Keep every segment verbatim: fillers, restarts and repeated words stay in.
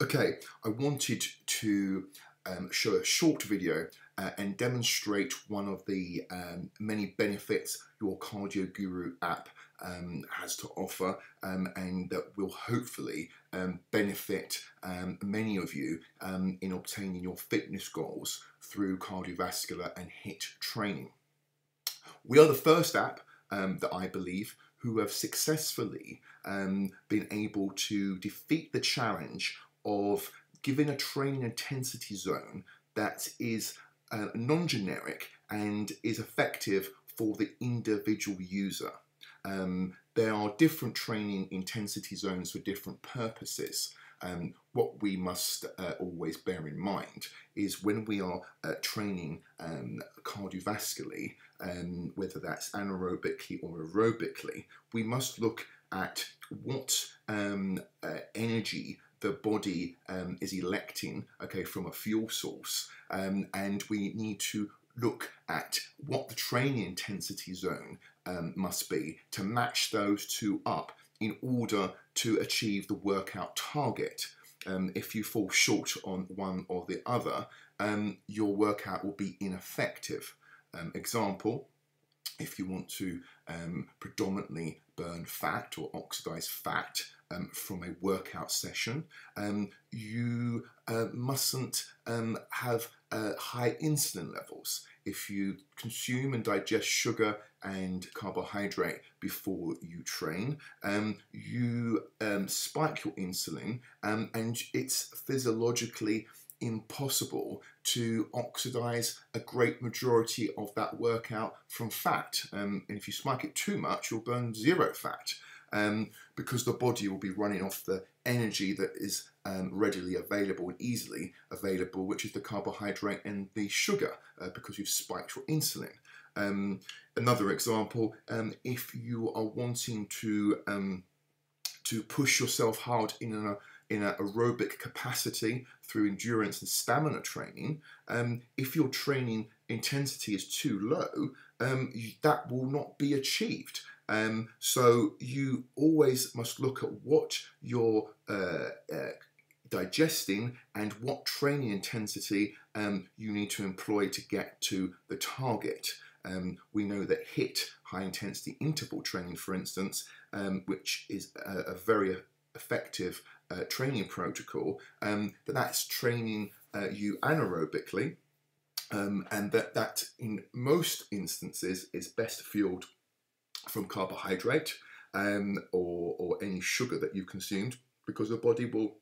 Okay, I wanted to um, show a short video uh, and demonstrate one of the um, many benefits your CardioGuru app um, has to offer, um, and that will hopefully um, benefit um, many of you um, in obtaining your fitness goals through cardiovascular and HIIT training. We are the first app um, that I believe who have successfully um, been able to defeat the challenge of giving a training intensity zone that is uh, non-generic and is effective for the individual user. Um, there are different training intensity zones for different purposes. Um, what we must uh, always bear in mind is when we are uh, training um, cardiovascularly, um, whether that's anaerobically or aerobically, we must look at what um, uh, energy the body um, is electing, okay, from a fuel source, um, and we need to look at what the training intensity zone um, must be to match those two up in order to achieve the workout target. Um, if you fall short on one or the other, um, your workout will be ineffective. Um, example, if you want to um, predominantly burn fat or oxidize fat um, from a workout session, um, you uh, mustn't um, have uh, high insulin levels. If you consume and digest sugar and carbohydrate before you train, um, you um, spike your insulin, um, and it's physiologically impossible to oxidize a great majority of that workout from fat. Um, and if you spike it too much, you'll burn zero fat, um, because the body will be running off the energy that is um, readily available and easily available, which is the carbohydrate and the sugar, uh, because you've spiked your insulin. Um, another example, um, if you are wanting to um, to push yourself hard in an in an aerobic capacity through endurance and stamina training, um, if your training intensity is too low, um, you, that will not be achieved. Um, so you always must look at what you're uh, uh, digesting and what training intensity um, you need to employ to get to the target. Um, we know that HIIT, high intensity interval training, for instance, um, which is a, a very effective Uh, training protocol, um, that that's training uh, you anaerobically, um, and that that in most instances is best fueled from carbohydrate um, or, or any sugar that you've consumed, because the body will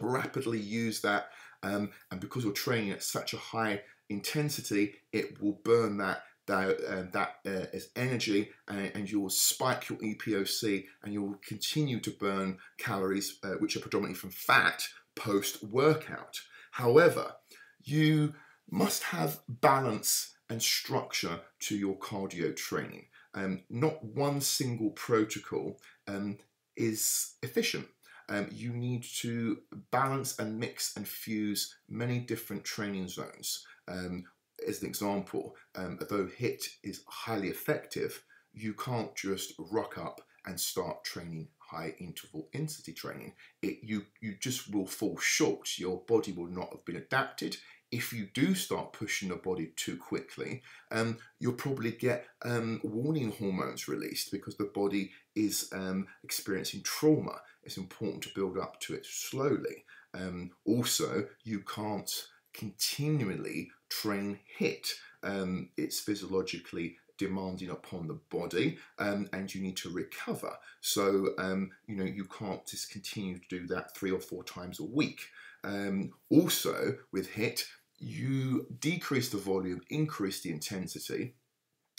rapidly use that, um, and because you're training at such a high intensity, it will burn that that, uh, that uh, is energy, and, and you'll spike your E P O C, and you'll continue to burn calories, uh, which are predominantly from fat, post-workout. However, you must have balance and structure to your cardio training. Um, not one single protocol um, is efficient. Um, you need to balance and mix and fuse many different training zones. Um, As an example, um, although HIIT is highly effective, you can't just rock up and start training high interval intensity training. It, you, you just will fall short. Your body will not have been adapted. If you do start pushing the body too quickly, um, you'll probably get um, warning hormones released because the body is um, experiencing trauma. It's important to build up to it slowly. Um, also, you can't continually train HIIT. Um, it's physiologically demanding upon the body, um, and you need to recover. So, um, you know, you can't just continue to do that three or four times a week. Um, also, with HIIT, you decrease the volume, increase the intensity,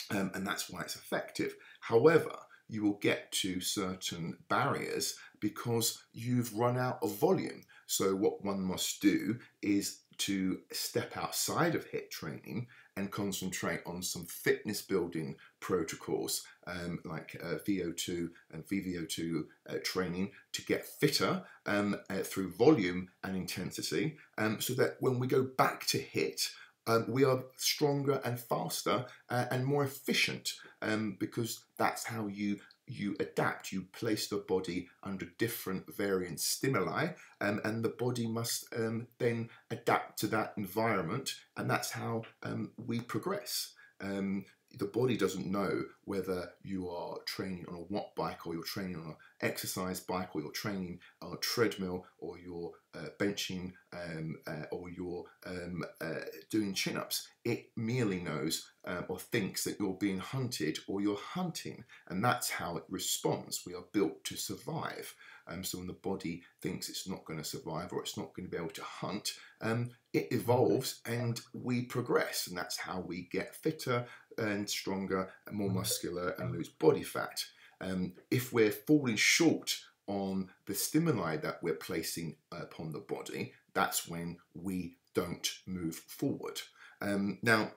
um, and that's why it's effective. However, you will get to certain barriers because you've run out of volume. So what one must do is to step outside of HIIT training and concentrate on some fitness building protocols um, like uh, V O two and V V O two uh, training to get fitter um, uh, through volume and intensity, um, so that when we go back to HIIT, um, we are stronger and faster uh, and more efficient, um, because that's how you you adapt, you place the body under different variant stimuli, um, and the body must um, then adapt to that environment, and that's how um, we progress. Um, the body doesn't know whether you are training on a watt bike or you're training on an exercise bike or you're training on a treadmill or you're uh, benching um, uh, or you're um, uh, doing chin-ups. It merely knows uh, or thinks that you're being hunted or you're hunting, and that's how it responds. We are built to survive. Um, so when the body thinks it's not going to survive or it's not going to be able to hunt, um, it evolves and we progress, and that's how we get fitter and stronger and more muscular and lose body fat. Um, if we're falling short on the stimuli that we're placing upon the body, that's when we don't move forward. Um, now,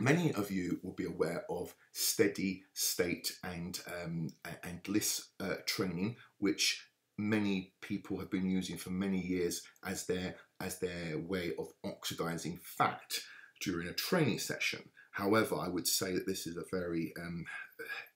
many of you will be aware of steady state and um, and LISS uh, training, which many people have been using for many years as their as their way of oxidizing fat during a training session. However, I would say that this is a very um,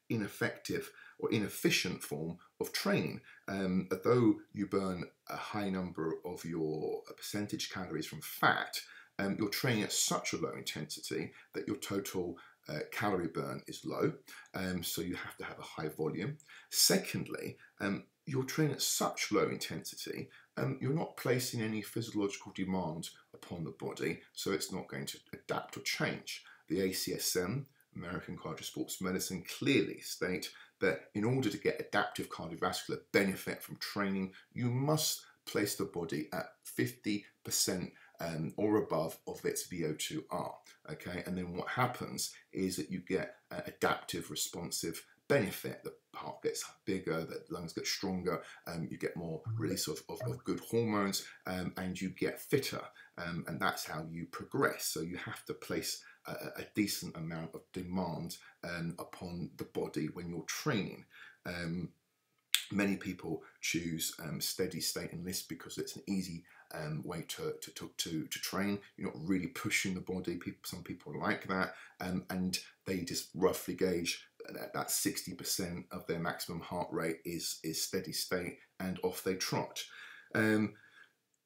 ineffective or inefficient form of training. Um, although you burn a high number of your percentage calories from fat, Um, you're training at such a low intensity that your total uh, calorie burn is low, um, so you have to have a high volume. Secondly, um, you're training at such low intensity, um, you're not placing any physiological demands upon the body, so it's not going to adapt or change. The A C S M, American College of Sports Medicine, clearly state that in order to get adaptive cardiovascular benefit from training, you must place the body at fifty percent Um, or above of its V O two R, okay? And then what happens is that you get uh, adaptive responsive benefit. The heart gets bigger, the lungs get stronger, um, you get more release of, of, of good hormones, um, and you get fitter, um, and that's how you progress. So you have to place a, a decent amount of demand um, upon the body when you're training. Um, many people choose um, steady state and LISS because it's an easy Um, way to, to, to, to, to train. You're not really pushing the body. People, some people like that, um, and they just roughly gauge that, that sixty percent of their maximum heart rate is, is steady state, and off they trot. Um,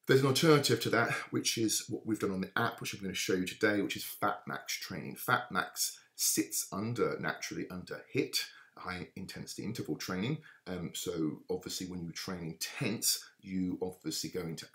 there's an alternative to that, which is what we've done on the app, which I'm going to show you today, which is FatMax training. FatMax sits under, naturally under HIIT, high intensity interval training. Um, so obviously when you train intense, you obviously go into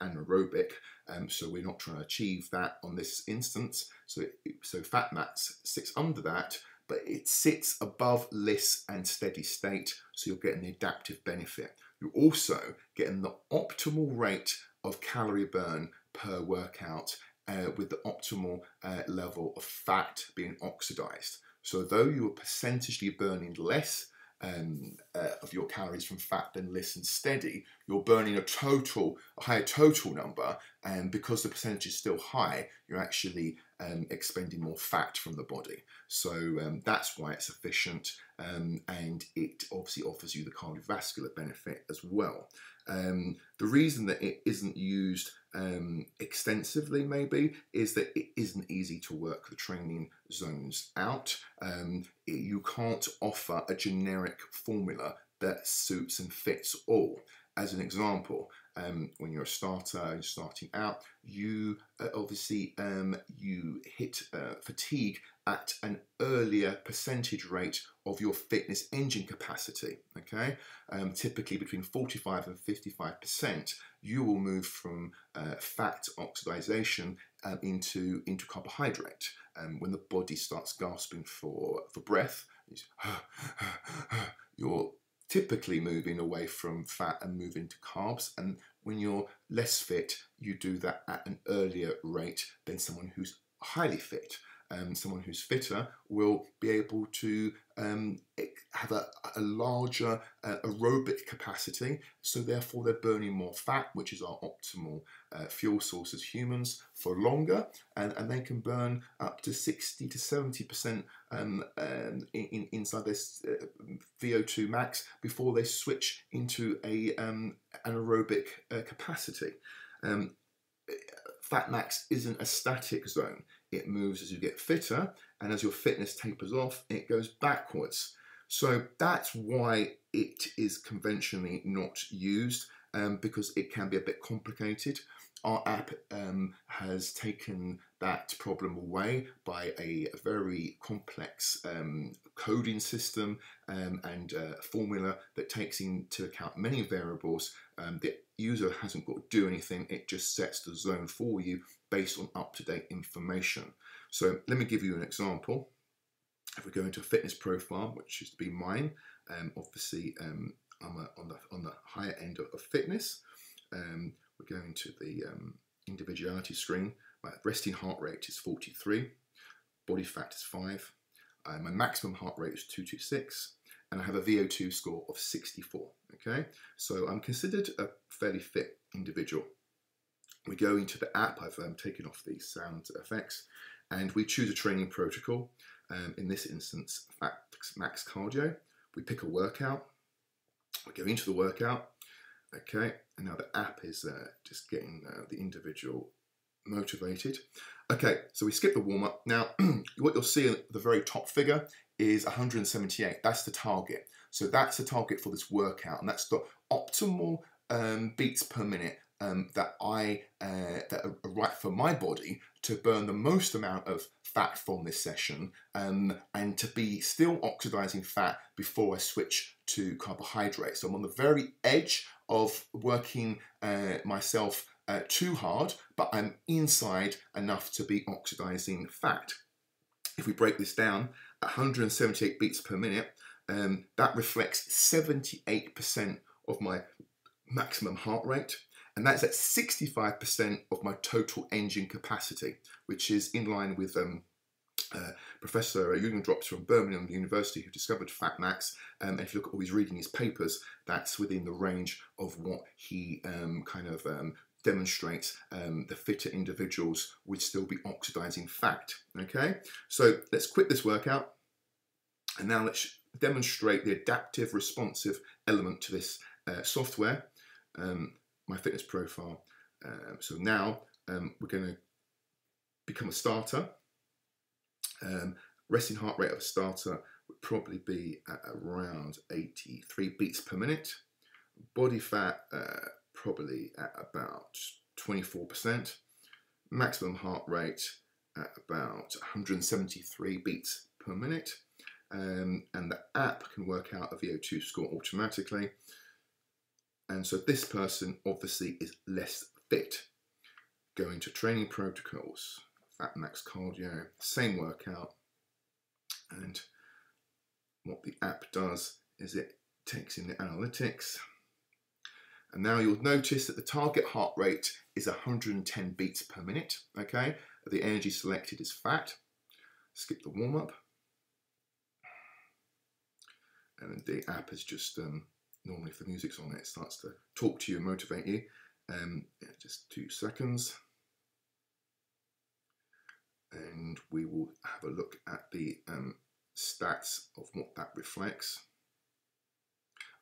anaerobic. Um, so we're not trying to achieve that on this instance. So, so FatMax sits under that, but it sits above LISS and steady state. So you're getting the adaptive benefit. You're also getting the optimal rate of calorie burn per workout uh, with the optimal uh, level of fat being oxidized. So though you are percentagely burning less um, uh, of your calories from fat than LISS and steady, you're burning a total, a higher total number, and because the percentage is still high, you're actually um, expending more fat from the body. So um, that's why it's efficient, um, and it obviously offers you the cardiovascular benefit as well. Um, the reason that it isn't used um, extensively maybe is that it isn't easy to work the training zones out. Um, it, you can't offer a generic formula that suits and fits all. As an example, um, when you're a starter and you're starting out, you uh, obviously um, you hit uh, fatigue at an earlier percentage rate of your fitness engine capacity, okay? Um, typically between forty-five and fifty-five percent, you will move from uh, fat oxidization um, into, into carbohydrate. Um, when the body starts gasping for, for breath, you're typically moving away from fat and moving to carbs, and when you're less fit, you do that at an earlier rate than someone who's highly fit. Um, someone who's fitter will be able to um, have a, a larger uh, aerobic capacity, so therefore they're burning more fat, which is our optimal uh, fuel source as humans, for longer, and, and they can burn up to sixty to seventy percent um, um, in, inside this uh, V O two max before they switch into a, um, an aerobic uh, capacity. Um, FatMax isn't a static zone. It moves as you get fitter, and as your fitness tapers off, it goes backwards. So that's why it is conventionally not used, um, because it can be a bit complicated. Our app um, has taken that problem away by a very complex um, coding system um, and uh, formula that takes into account many variables. Um, the user hasn't got to do anything, it just sets the zone for you based on up-to-date information. So let me give you an example. If we go into a fitness profile, which is to be mine, um, obviously um, I'm a, on, the, on the higher end of, of fitness. Um, We're going to the um, individuality screen. My resting heart rate is forty-three, body fat is five, uh, my maximum heart rate is two two six, and I have a V O two score of sixty-four, okay? So I'm considered a fairly fit individual. We go into the app, I've um, taken off the sound effects, and we choose a training protocol, um, in this instance, FatMax Cardio. We pick a workout, we go into the workout, okay, and now the app is uh, just getting uh, the individual motivated. Okay, so we skip the warm-up. Now, what you'll see in the very top figure is one hundred seventy-eight. That's the target. So that's the target for this workout, and that's the optimal um, beats per minute um, that, I, uh, that are right for my body to burn the most amount of fat from this session, um, and to be still oxidizing fat before I switch to carbohydrates. So I'm on the very edge of working uh, myself uh, too hard, but I'm inside enough to be oxidizing fat. If we break this down, one hundred seventy-eight beats per minute, um, that reflects seventy-eight percent of my maximum heart rate, and that's at sixty-five percent of my total engine capacity, which is in line with um, Uh, Professor Eugen Droz from Birmingham University, who discovered FatMax, um, and if you look at all he's reading his papers, that's within the range of what he um, kind of um, demonstrates. Um, the fitter individuals would still be oxidizing fat. Okay, so let's quit this workout, and now let's demonstrate the adaptive responsive element to this uh, software, um, my fitness profile. Uh, so now um, we're going to become a starter. Um, resting heart rate of a starter would probably be at around eighty-three beats per minute. Body fat uh, probably at about twenty-four percent. Maximum heart rate at about one hundred seventy-three beats per minute. Um, and the app can work out a V O two score automatically. And so this person obviously is less fit. Going to training protocols. FatMax Cardio, same workout, and what the app does is it takes in the analytics, and now you'll notice that the target heart rate is one hundred ten beats per minute. Okay, the energy selected is fat. Skip the warm-up, and the app is just um, normally if the music's on it, it starts to talk to you and motivate you. Um, yeah, just two seconds. And we will have a look at the um, stats of what that reflects.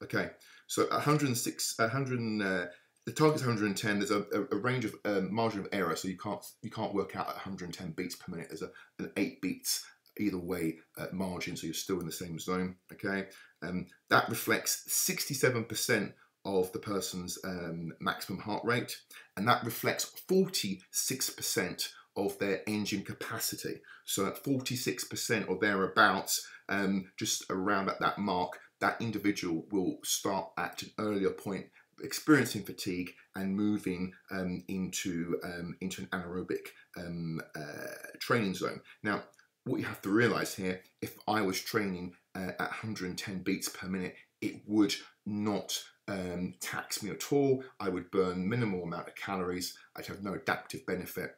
Okay, so one hundred six, one hundred, uh, the target's one hundred ten. There's a, a range of um, margin of error, so you can't you can't work out at one hundred ten beats per minute. There's a, an eight beats either way uh, margin, so you're still in the same zone. Okay, um, that reflects sixty-seven percent of the person's um, maximum heart rate, and that reflects forty-six percent. Of their engine capacity. So at forty-six percent or thereabouts, um, just around at that mark, that individual will start at an earlier point experiencing fatigue and moving um, into, um, into an anaerobic um, uh, training zone. Now, what you have to realize here, if I was training uh, at one hundred ten beats per minute, it would not um, tax me at all. I would burn minimal amount of calories. I'd have no adaptive benefit.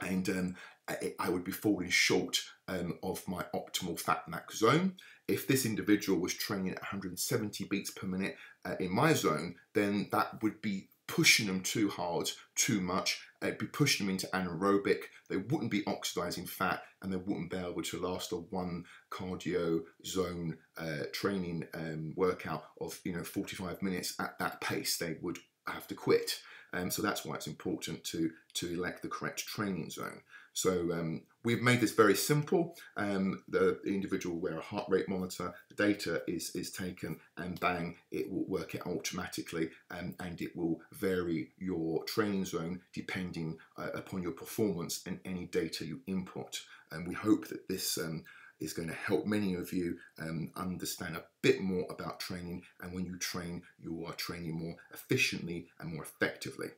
And um, I, I would be falling short um, of my optimal fat max zone. If this individual was training at one hundred seventy beats per minute uh, in my zone, then that would be pushing them too hard, too much. It'd be pushing them into anaerobic. They wouldn't be oxidizing fat, and they wouldn't be able to last a one cardio zone uh, training um, workout of you know forty-five minutes at that pace. They would have to quit. and so that's why it's important to to elect the correct training zone. So um, we've made this very simple. Um, the individual will wear a heart rate monitor, data is, is taken, and bang, it will work it automatically, and, and it will vary your training zone depending uh, upon your performance and any data you input. And we hope that this um, is going to help many of you um, understand a bit more about training, and when you train, you are training more efficiently and more effectively.